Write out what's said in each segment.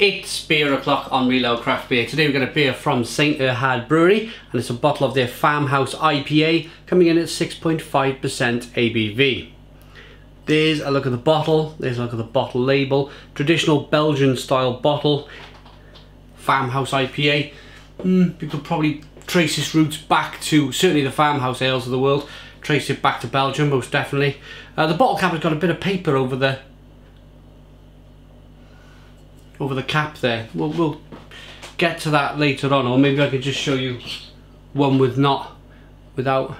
It's beer o'clock on Real Ale Craft Beer. Today we've got a beer from St Erhard Brewery, and it's a bottle of their Farmhouse IPA coming in at 6.5% ABV. There's a look at the bottle, there's a look at the bottle label. Traditional Belgian style bottle, Farmhouse IPA. People probably trace its roots back to certainly the farmhouse ales of the world, trace it back to Belgium most definitely. The bottle cap has got a bit of paper over the cap there. We'll get to that later on, or maybe I could just show you one with without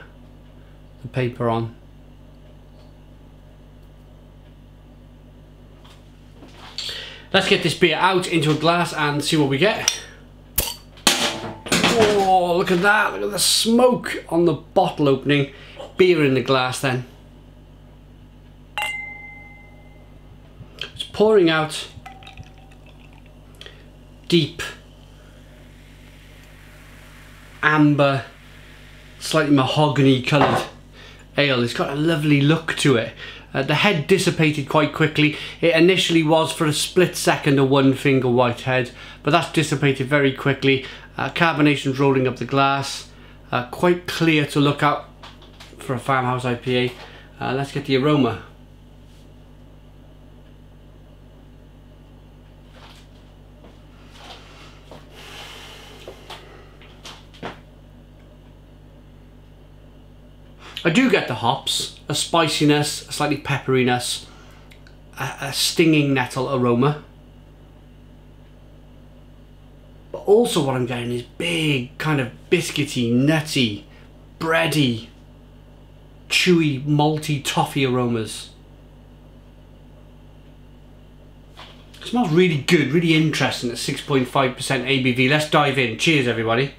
the paper on. Let's get this beer out into a glass and see what we get. Oh, look at that, look at the smoke on the bottle opening. Beer in the glass then. It's pouring out. Deep, amber, slightly mahogany coloured ale. It's got a lovely look to it. The head dissipated quite quickly. It initially was for a split second a one finger white head, but that's dissipated very quickly. Carbonation's rolling up the glass. Quite clear to look out for a Farmhouse IPA. Let's get the aroma. I do get the hops, a spiciness, a slightly pepperiness, a stinging nettle aroma. But also what I'm getting is big, kind of biscuity, nutty, bready, chewy, malty toffee aromas. It smells really good, really interesting at 6.5% ABV. Let's dive in. Cheers, everybody.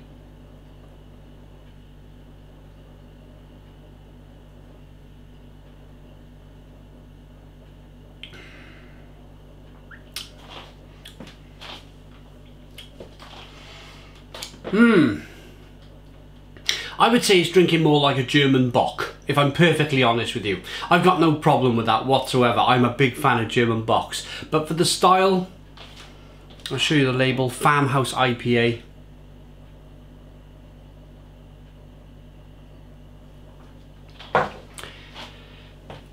I would say it's drinking more like a German bock, if I'm perfectly honest with you. I've got no problem with that whatsoever. I'm a big fan of German bocks. But for the style, I'll show you the label, Farmhouse IPA.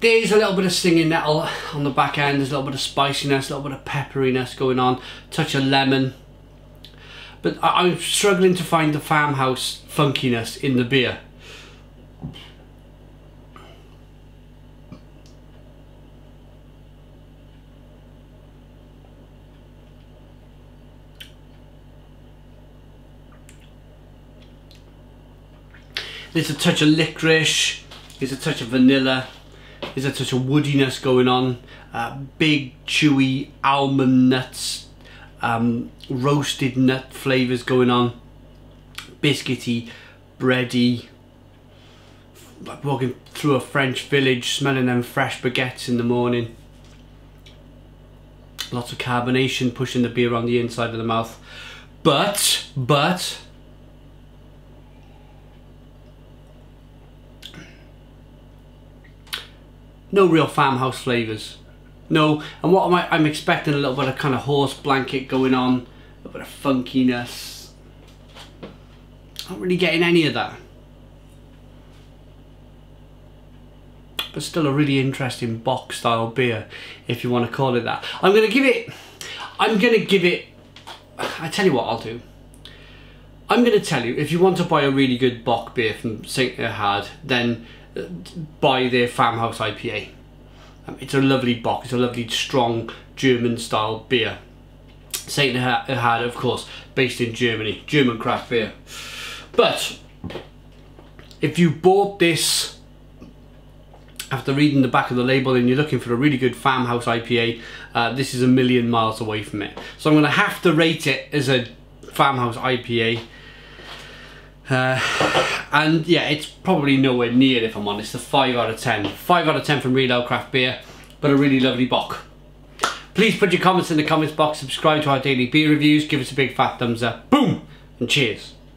There's a little bit of stinging nettle on the back end. There's a little bit of spiciness, a little bit of pepperiness going on, touch of lemon. But I'm struggling to find the farmhouse funkiness in the beer. There's a touch of licorice, there's a touch of vanilla, there's a touch of woodiness going on, big chewy almond nuts. Roasted nut flavours going on, biscuity, bready, like walking through a French village, smelling them fresh baguettes in the morning. Lots of carbonation pushing the beer on the inside of the mouth, but no real farmhouse flavours. No, and what I'm expecting a little bit of kind of horse blanket going on, a bit of funkiness. Not really getting any of that. But still a really interesting bock style beer, if you want to call it that. I tell you what I'll do. I'm going to tell you, if you want to buy a really good bock beer from St Erhard, then buy their Farmhouse IPA. It's a lovely bock, it's a lovely strong German style beer. St Erhard, of course, based in Germany, German craft beer. But if you bought this after reading the back of the label and you're looking for a really good farmhouse IPA, this is a million miles away from it. So I'm going to have to rate it as a farmhouse IPA. And yeah, it's probably nowhere near, if I'm honest, a 5 out of 10. 5 out of 10 from Real Ale Craft Beer, but a really lovely bock. Please put your comments in the comments box, subscribe to our daily beer reviews, give us a big fat thumbs up, boom, and cheers.